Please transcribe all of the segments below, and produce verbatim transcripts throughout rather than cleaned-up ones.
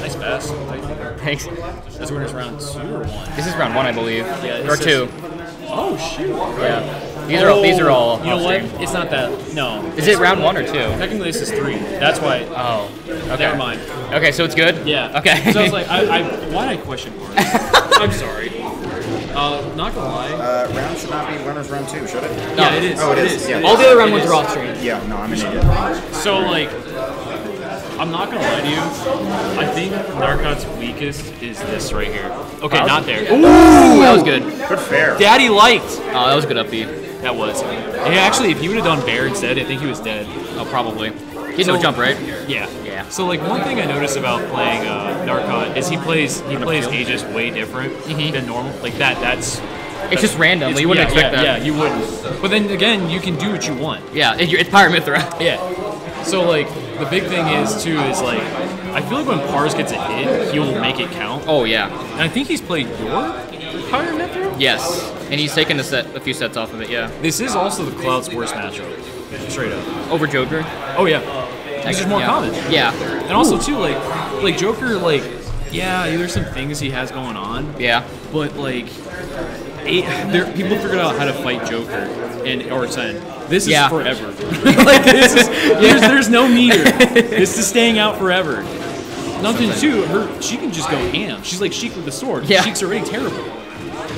Nice pass. Thanks. This one is round two or one? This is round one, I believe. Yeah, or two. Just... Oh, shoot. Yeah. These are all, these are all. You know what? It's not that. No. Is it round one or two? Technically, this is three. That's why. Oh. Okay. Never mind. Okay, so it's good. Yeah. Okay. So I was like, I, I why did I question mark? I'm sorry. Uh, not gonna lie. Uh, round should not be winners round two, should it? No, yeah, it is. Oh, it, it is. is. Yeah, all the other round ones are off screen. Yeah. No, I'm an idiot. So like, I'm not gonna lie to you. I think NArcot's weakest is this right here. Okay, oh, not there. Ooh, that was good. Good fair. Daddy liked. Oh, that was a good upbeat. That was. And actually, if he would have done bear instead, I think he was dead. Oh, probably. He's so, no jump, right? Yeah. Yeah. So like one thing I noticed about playing uh, NArcot is he plays he plays Aegis way different mm-hmm. than normal. Like that. That's. It's just random. It's, you wouldn't yeah, expect yeah, that. Yeah, you wouldn't. But then again, you can do what you want. Yeah, it, it's Pyra Mythra. Yeah. So like the big thing is too is like I feel like when Parz gets a hit, he will make it count. Oh yeah. And I think he's played your. Yes, and he's taken a set, a few sets off of it. Yeah. This is also the Cloud's worst matchup, straight up. Over Joker. Oh yeah, he's just more yeah. common. Yeah, and Ooh. also too like, like Joker like, yeah, there's some things he has going on. Yeah. But like, eight, there people figured out how to fight Joker in R ten. This is yeah. forever. Like this is yeah. there's there's no meter. This is staying out forever. Nothing too. Her she can just go ham. She's like Sheik with the sword. Yeah. Sheik's already terrible.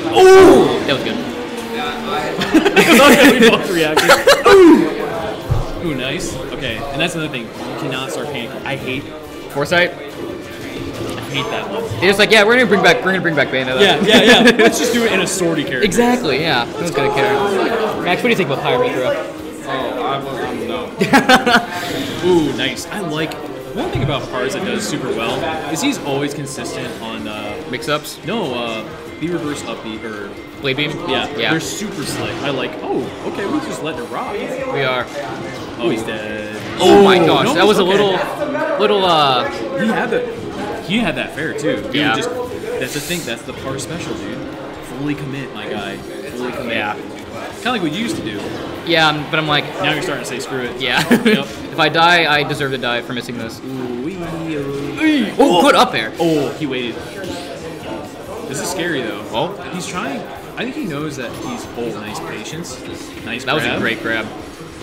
Ooh! That was good. We both reacted. Ooh! Ooh, nice. Okay, and that's another thing. You cannot start panicking. I hate Foresight. I hate that one. They're just like, yeah, we're gonna bring back, we're gonna bring back Bayonetta. Yeah, yeah, yeah. Let's just do it in a swordy character. Exactly. Yeah. No one's gonna care. Max, what do you think about Pyra Mythra? Oh, I don't know. Ooh, nice. I like. One thing about Parz that does super well is he's always consistent on uh, mix-ups. No. uh... The reverse upbeat or blade beam. Yeah, yeah. They're super slick. I like. Oh, okay. We just let it rock. We are. Oh, he's dead. Oh, oh my gosh, no, that was okay. a little, little. Uh, he had that. He had that fair too. Dude, yeah. Just, that's the thing. That's the Parz special, dude. Fully commit, my guy. Fully commit. Yeah. Kind of like what you used to do. Yeah, but I'm like. Now you're starting to say screw it. Yeah. Yep. If I die, I deserve to die for missing this. Ooh, oh, put up there. Oh, he waited. This is scary though. Well, he's trying. I think he knows that he's full. Nice patience. Nice. That grab. was a great grab.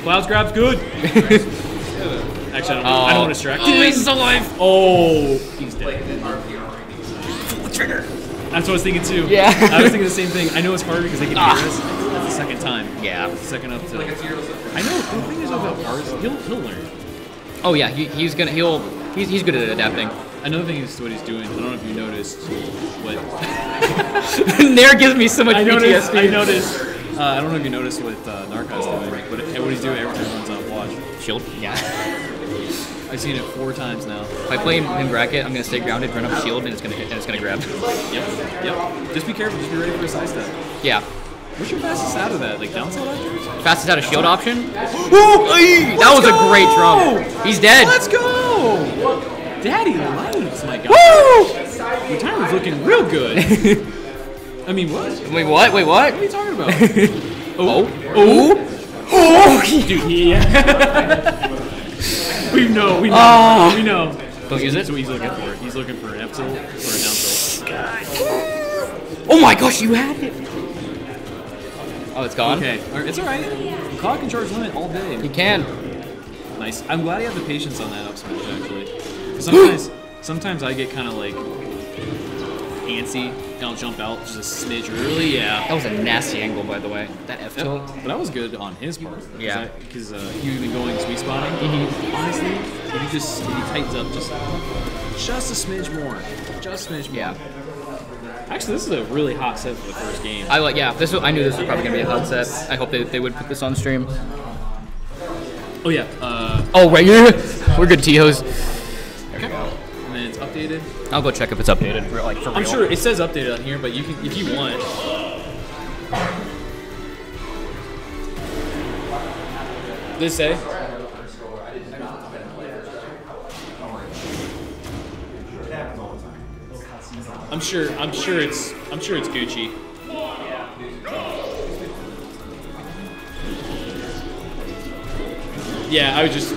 Cloud's grab's good. Actually, I don't, uh, I don't want to distract. Oh, he's alive. Oh, he's dead. Trigger. That's what I was thinking too. Yeah. I was thinking the same thing. I know it's harder because they can ah. hear us. That's the second time. Yeah. That's the second up to. I know. The thing is about Parz, he'll he'll learn. Oh yeah, he, he's gonna he'll he's he's good at adapting. Another thing is what he's doing. I don't know if you noticed. What? Nair gives me so much I noticed, P T S D. I noticed. Uh, I don't know if you noticed what uh, NArcot's doing, right? But what he's doing every time he runs out of watch. Shield. Yeah. I've seen it four times now. If I play him in bracket, I'm gonna stay grounded, run up shield, and it's gonna hit, and it's gonna grab. Yep. Yep. Just be careful. Just be ready for a side step. Yeah. What's your fastest out of that? Like downside option? Fastest out of shield option? Whoa! Ay, that was go! a great drum. He's dead. Let's go. Daddy lights, my God! Woo! Your timer's looking real good. I mean, what? Wait, what? Wait, what? What are you talking about? oh, oh, oh! Dude, yeah. we know, we know, oh. we know. Don't use it. So he's looking for. He's looking for an up tilt or a down tilt. God. Oh my gosh, you had it! Oh, it's gone. Okay, it's all right. The clock can charge limit all day. You can. Nice. I'm glad you have the patience on that up smash actually. Sometimes, sometimes I get kind of like antsy, and I'll jump out just a smidge early. Yeah, that was a nasty angle, by the way. That F tilt, but that was good on his part. Cause yeah, because uh, you've been going sweet spotting. Mm-hmm. Honestly, if he just if he tightens up just just a smidge more, just a smidge more. Yeah. Actually, this is a really hot set for the first game. I like. Yeah, this was, I knew this was probably gonna be a hot set. I hope they they would put this on stream. Oh yeah. Uh, oh right, yeah. We're good, T-Hos. Updated. I'll go check if it's updated. For, like, for I'm real. sure it says updated on here, but you can, if you want. Did it say? I'm sure. I'm sure it's. I'm sure it's Gucci. Yeah, I would just.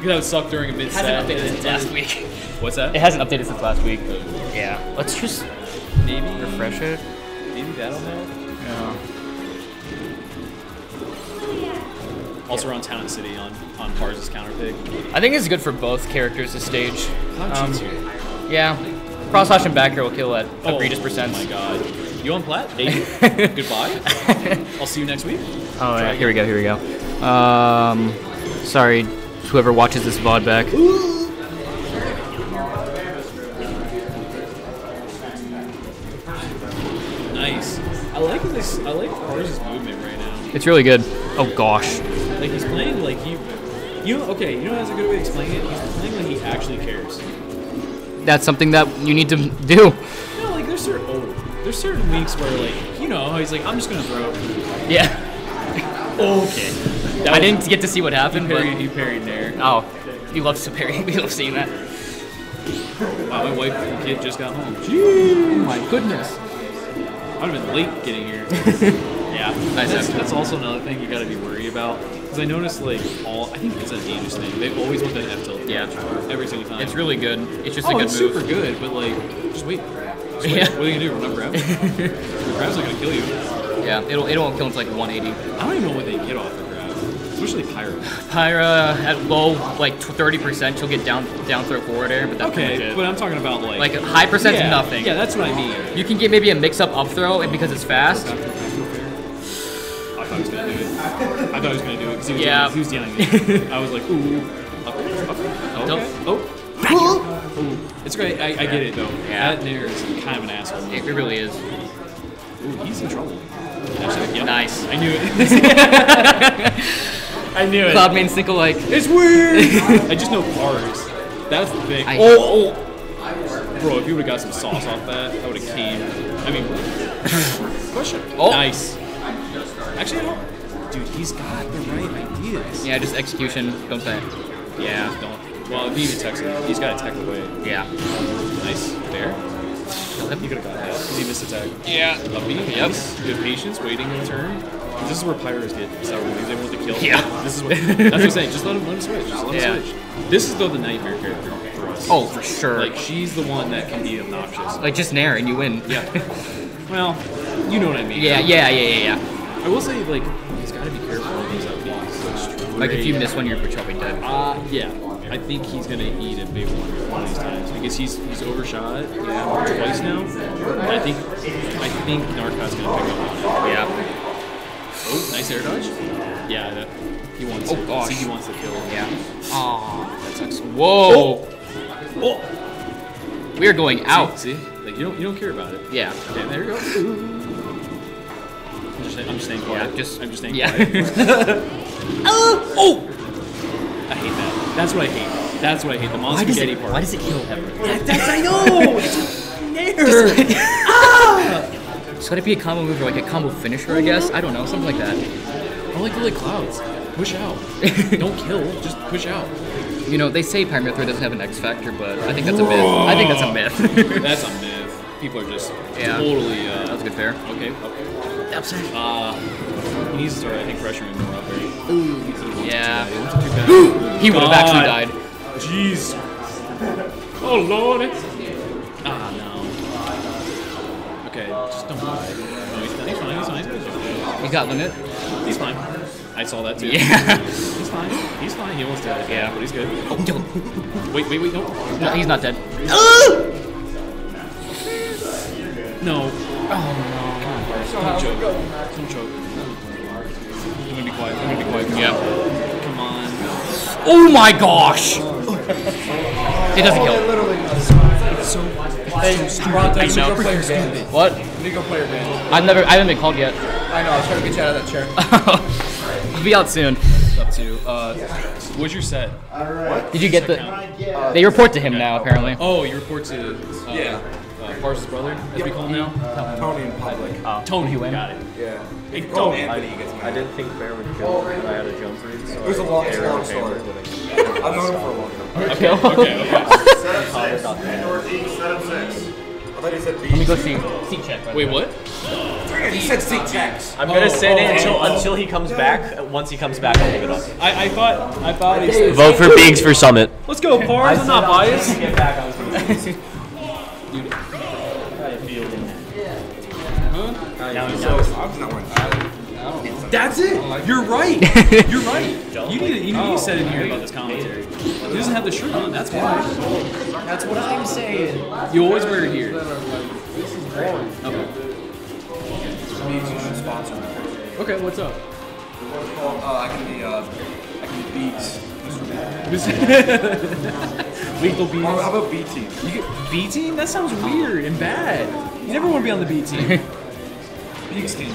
Because I would suck during a mid set. It hasn't updated since last week. What's that? It hasn't updated since last week. Yeah. Let's just maybe refresh it. Maybe that'll help. Yeah. Also, yeah. We're on Town and City on on Parz's counter pick. I think it's good for both characters to stage. Um, yeah. Cross slash and back air will kill at oh, egregious percents. Oh my god. You on plat? Goodbye. I'll see you next week. Oh yeah. Here we go. Here we go. Um, sorry, whoever watches this V O D back. Ooh. I like this. I like Parz's movement right now. It's really good. Oh gosh. Like he's playing like he, you know, okay. You know that's a good way to explain it. He's playing like he actually cares. That's something that you need to do. No, like there's certain oh, there's certain weeks where like you know he's like I'm just gonna throw. Yeah. Okay. That I was, didn't get to see what happened. He parried, but... he parried there. Oh, he loves to parry. We love seeing that. Wow, my wife and kid just got home. Jeez. Oh my goodness. I'd have been late getting here. Yeah, nice that's, that's also another thing you gotta be worried about. Because I noticed, like, all. I think it's a dangerous thing. They always want that F tilt. Yeah, every single time. It's really good. It's just oh, a good it's move. It's super good, but, like, just wait. Just wait. Yeah. What are you gonna do? Run up grab? The grab's not gonna kill you. Yeah, it'll, it'll kill until, like, one eighty. I don't even know what they get off the grab. Especially Pyra. Pyra, at low, like, thirty percent, she'll get down down throw forward air, but that's okay, but I'm talking about, like... Like, a high percent yeah, nothing. Yeah, that's what I mean. You can get maybe a mix-up up throw, and because it's fast... I thought he was going to do it. I thought he was going to do it, because he, yeah. he was yelling at me. I was like, ooh. Up, up, up. Okay. Oh. Oh. It's great. I, I get it, though. Yeah. That nigger is kind of an asshole. It really is. Ooh, he's in trouble. Actually, yep. Nice. I knew it. I knew it. Cloud main single like. It's weird. I just know Parz. That's the thing. I oh, oh, bro! If you would have got some sauce off that, I would have came. I mean, question. Oh, nice. Actually, I don't. Dude, he's got the right ideas. Yeah, just execution. Don't say. Yeah, don't. Well, if he even techs him, he's got a tech away. Yeah. Nice. There. You could have got that because he missed a tag. Yeah. Up B. Yep. Good patience, waiting in turn. This is where Pyros get. Is that what they want to kill? Yeah. This is what. That's what I'm saying. Just let him, let him switch. Just let him yeah. switch. This is though the nightmare character for us. Oh, for sure. Like she's the one that can be obnoxious. Like just nair and you win. Yeah. Well, you know what I mean. Yeah, yeah, yeah, yeah, yeah. I will say like he's got to be careful when he's up blocks. Like if you miss one, you're probably dead. Uh, yeah. I think he's gonna eat a big one one of these times because he's he's overshot yeah, twice now. And I think I think NArcot's gonna pick up on it. Yeah. Oh, nice air dodge. Yeah, that, he wants. Oh to, gosh, he wants to kill. Yeah. Aww, that sucks. Whoa. Oh. Oh. We are going out. See, see, like you don't, you don't care about it. Yeah. Okay, there you go. I'm just, I'm just staying quiet. Yeah, just, I'm just staying yeah. quiet. Oh. Oh. I hate that. That's what I hate. That's what I hate. The monster spaghetti part. Why does it kill everyone? Yeah, that's I know. It's a nerd. Ah. So could it be a combo move or like a combo finisher, I guess? I don't know, something like that. I like the like clouds. Push out. Don't kill, just push out. You know, they say Pyra Mythra doesn't have an X factor, but I think that's a myth. I think that's a myth. That's a myth. People are just yeah. totally... Uh, that was a good fair. Okay. okay. Upset. Uh, he needs to start, I think, pressuring more up there. Ooh. Yeah. He, he would have actually died. Jeez. Oh, Lord. Ah, no. Okay, just don't lie. No, he's, he's fine, he's fine, he's fine. He got limit. He's fine. I saw that too. Yeah. He's fine, he's fine. He almost died. Yeah, but he's good. Oh, no. Wait, wait, wait, no. No, he's not dead. No. Oh, no. Don't choke. Don't choke. I'm gonna be quiet. I'm gonna be quiet. Come yeah. Come on. Oh my gosh! It doesn't kill. It literally does. It's so Hey, so Toronto, you go play your band. What? You need to go play your band. I've never, I haven't been called yet. I know, I was trying to get you out of that chair. I'll be out soon. Up to you. Uh, what's your set? What? Did you get the, uh, they report to him okay. now, apparently. Oh, you report to, uh, yeah. uh Parz's brother, as yep. we call him now? Uh, Tony in public. Uh, Tony, you got it. Yeah. Hey, oh, Anthony gets I, I didn't think Bear would kill him, I had a jump read, so it was a long, long story. story. I've known him for a long time. Okay, okay, okay. Set up six. Set up six. I thought he said B. Let me go see. Seat check. Right Wait, there. what? He, he said seat checks. I'm gonna oh, sit oh, in until oh. until he comes back. Once he comes back, I'll leave it up. I, I thought I thought he said. Vote for Biggs for Summit. Let's go, Parz. I'm not biased. Get back. I was Dude. That's it. You're right. You're right. You need to, even you said in here about this commentary. He doesn't have the shirt on. That's why. That's what I'm saying. You always wear it here. This is boring. Okay. Okay, what's up? Uh, I can be uh, I can be Beats. Lethal Beats. How, how about B team? You get, B team? That sounds weird and bad. You never want to be on the B team. Beats team.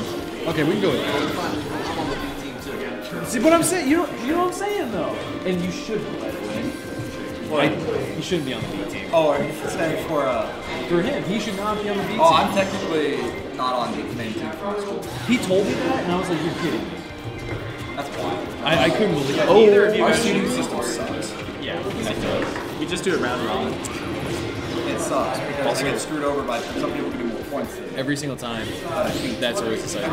Okay, we can go with that. I'm on the B team too. Yeah. See what I'm saying? You don't, you know what I'm saying though. And you should, by the way. What? You shouldn't be on the B team. Oh, are you saying for uh? For him, he should not be on the B team. Oh, I'm technically not on the main team for school. He told me that, and I was like, "You're kidding me." That's why. I, I couldn't believe it. Oh, either of you our shooting system sucks. Yeah, it does. We just do it round robin. It sucks because also, I get screwed over by some people who do more points. Every single time. Uh, I think that's always the same.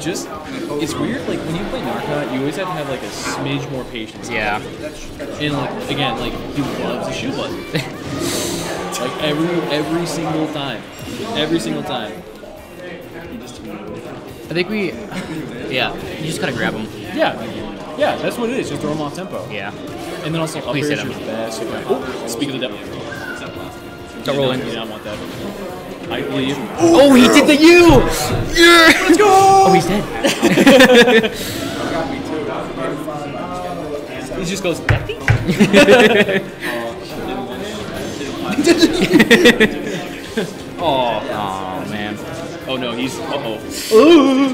Just, it's weird, like, when you play NArcot, you always have to have, like, a smidge more patience. Yeah. And, like, again, like, he loves a shoe button. Like, every, every single time. Every single time. I think we, yeah, you just gotta grab him. Yeah. Yeah, that's what it is, just throw him off tempo. Yeah. And then also, up here is your best. Oh, speak of the devil. Stop rolling. You don't want that. I believe. Oh, he did the U! Yeah! Let's go! Oh, he's dead. He just goes, Deathy? Oh, oh, man. Oh, no, he's. Uh oh. That's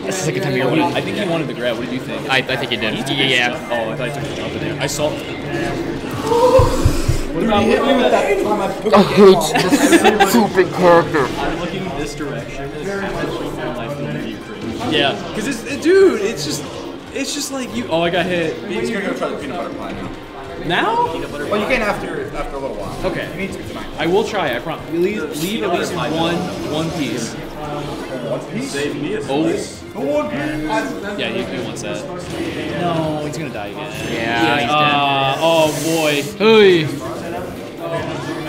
the second time you I think he wanted to grab. What did you think? I, I think he did. He yeah. Oh, I thought he took a jump in there. I saw. What about hit me with that time I put hate this stupid character. I'm looking this direction. Yeah, because it's it, dude, it's just it's just like you. Oh, I got hit. You're gonna try the peanut butter pie now. Now? Peanut butter pie. Well, you can after after a little while. Okay. You need to tonight. I will try. I promise. Leave leave at least one one piece. One piece. Oh. Yeah, he, he wants that. No, he's gonna die again. Yeah, he's uh, dead. Oh boy. Hey.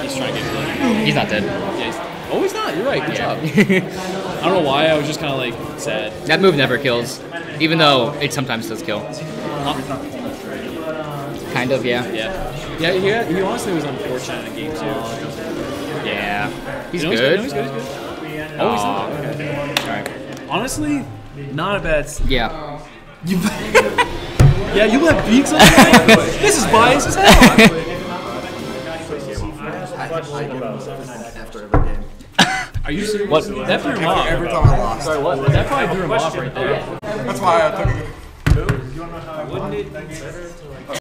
He's trying to get blood. He's not dead. Yeah, he's, oh, he's not. You're right. Good yeah. job. I don't know why. I was just kind of like sad. That move never kills, even though it sometimes does kill. Huh? Kind of, yeah. Yeah. Yeah. He, had, he honestly was unfortunate in game two. Yeah. He's, you know, good. He's good. No, he's good. He's good. Oh, he's not. Okay. All right. Honestly. Not a bad scene. Yeah. You yeah, you let Beaks on the This is biased as hell. Are you serious? What? That threw him off. Every time I lost. Sorry, what? That probably threw him off right there. That's why I took it. Wouldn't it be better to like...